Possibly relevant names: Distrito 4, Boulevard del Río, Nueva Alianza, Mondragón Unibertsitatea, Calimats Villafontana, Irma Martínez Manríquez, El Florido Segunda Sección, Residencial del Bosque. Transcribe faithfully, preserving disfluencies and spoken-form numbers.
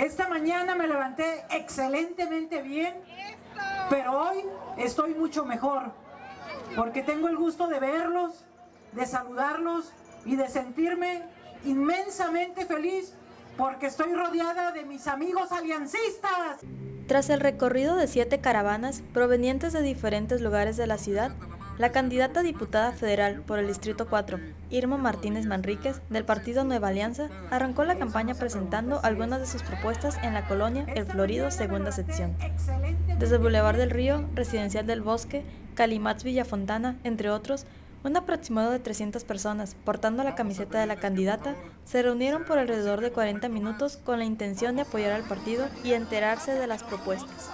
Esta mañana me levanté excelentemente bien, pero hoy estoy mucho mejor, porque tengo el gusto de verlos, de saludarlos y de sentirme inmensamente feliz porque estoy rodeada de mis amigos aliancistas. Tras el recorrido de siete caravanas provenientes de diferentes lugares de la ciudad, la candidata a diputada federal por el Distrito cuatro, Irma Martínez Manríquez, del partido Nueva Alianza, arrancó la campaña presentando algunas de sus propuestas en la colonia El Florido Segunda Sección. Desde el Boulevard del Río, Residencial del Bosque, Calimats Villafontana, entre otros, un aproximado de trescientas personas portando la camiseta de la candidata se reunieron por alrededor de cuarenta minutos con la intención de apoyar al partido y enterarse de las propuestas.